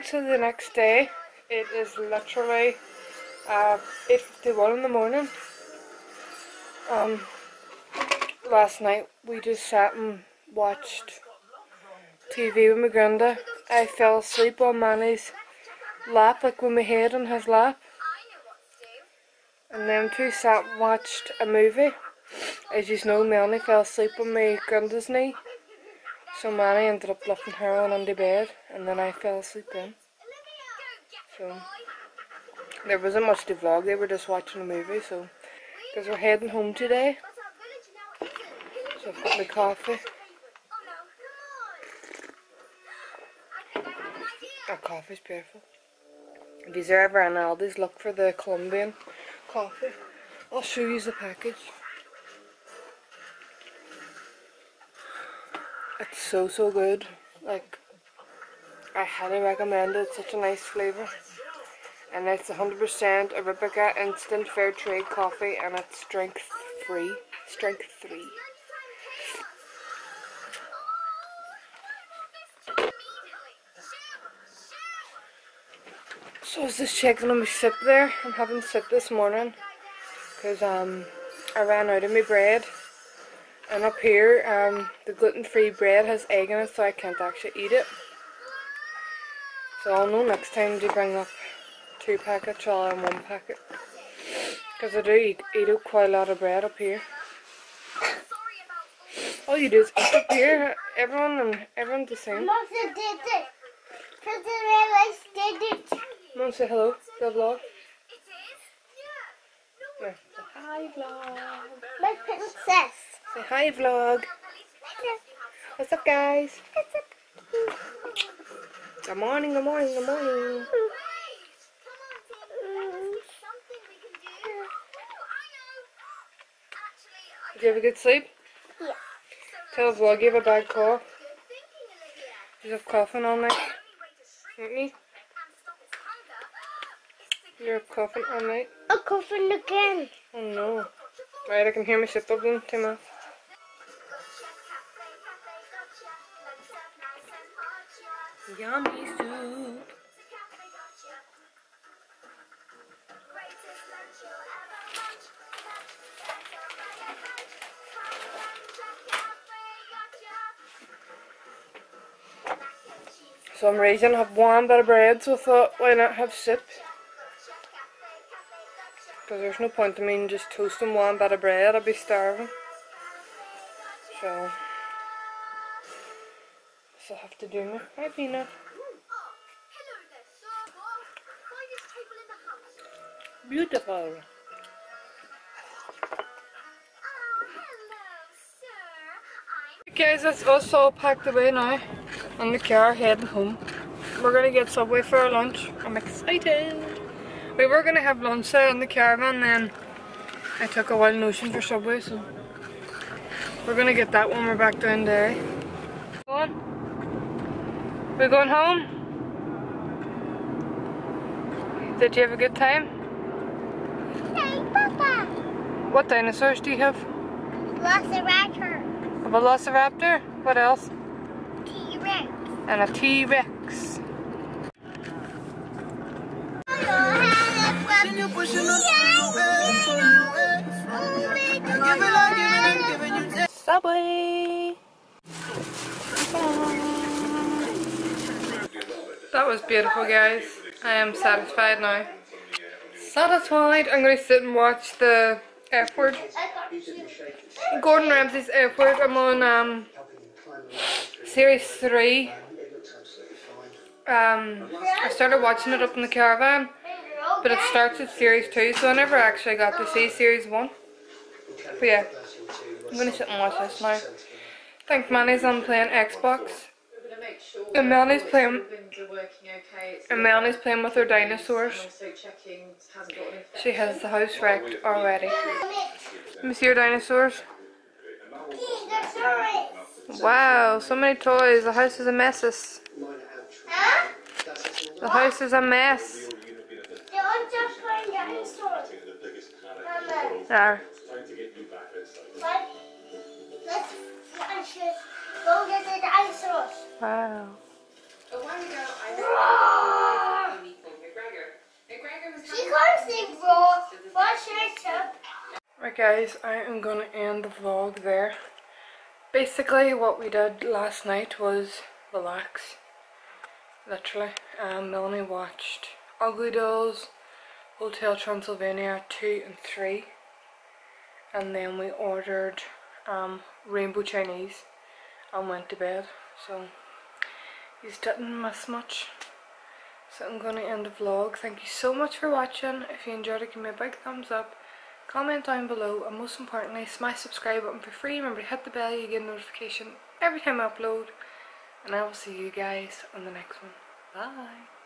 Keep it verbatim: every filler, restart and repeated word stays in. back to the next day. It is literally uh, eight fifty-one in the morning. Um, last night we just sat and watched T V with my Grinda. I fell asleep on Manny's lap, like with my head on his lap. And then two sat and watched a movie. As you know, Melanie fell asleep on my Grinda's knee. So Manny ended up lifting her on under bed, and then I fell asleep then. So there wasn't much to vlog, they were just watching a movie, so because we're heading home today. So I've got my coffee. Our coffee's beautiful. If you ever in Aldi's, look for the Colombian coffee. I'll show you the package. It's so, so good. Like, I highly recommend it. It's such a nice flavour. And it's one hundred percent Arabica instant fair trade coffee, and it's strength free. Strength three. So I was just checking on my sip there. I'm having sip this morning because um, I ran out of my bread. And up here, um, the gluten-free bread has egg in it, so I can't actually eat it. So I'll know next time to bring up two packets rather than one packet. Because I do eat, eat up quite a lot of bread up here. All you do is eat up here, everyone, and everyone's the same. Mom said it. Mom said hello to the vlog. No. Hi vlog. My princess. Say hi vlog. What's up guys? What's up? Good morning, good morning, good morning. Did you have a good sleep? Yeah. Tell vlog you have a bad cough. You have coughing all night. Aren't you? You're coughing all night. I'm coughing again. Oh no. Right, I can hear me sit up in too much. Yummy soup. So I'm raising up one bit of bread, so I thought why not have sip? Because there's no point in me just toasting one bit of bread, I'll be starving. So I have to do me. Hi, Peanut. Beautiful. Okay, that's us all packed away now. In the car, heading home. We're gonna get Subway for our lunch. I'm excited. We were gonna have lunch there in the caravan, then I took a wild notion for Subway, so we're gonna get that when we're back down there. Go on. We're going home? Did you have a good time? Hey, Papa! What dinosaurs do you have? Velociraptor. A velociraptor? What else? T-Rex. And a T-Rex. Subway! Bye. That was beautiful guys. I am satisfied now. Satisfied. I'm going to sit and watch the F-Word. Gordon Ramsay's F-Word. I'm on um, series three. Um, I started watching it up in the caravan, but it starts at series two, so I never actually got to see series one. But yeah, I'm going to sit and watch this now. Thanks Manny's on playing Xbox. And Melanie's playing and Melanie's playing with her dinosaurs. She has the house wrecked already. Let me see your dinosaurs. Wow, so many toys. The house is a mess. The house is a mess. There. Let's go get the dinosaurs. Wow. A while ago, I read Ethan McGregor. McGregor was she calls it raw for Alright guys, I am gonna end the vlog there. Basically what we did last night was relax. Literally. Um, Melanie watched Ugly Dolls, Hotel Transylvania two and three. And then we ordered um, Rainbow Chinese and went to bed. So, you didn't miss much. So I'm gonna end the vlog. Thank you so much for watching. If you enjoyed it, give me a big thumbs up. Comment down below, and most importantly, smash subscribe button for free. Remember to hit the bell, you get a notification every time I upload. And I will see you guys on the next one. Bye!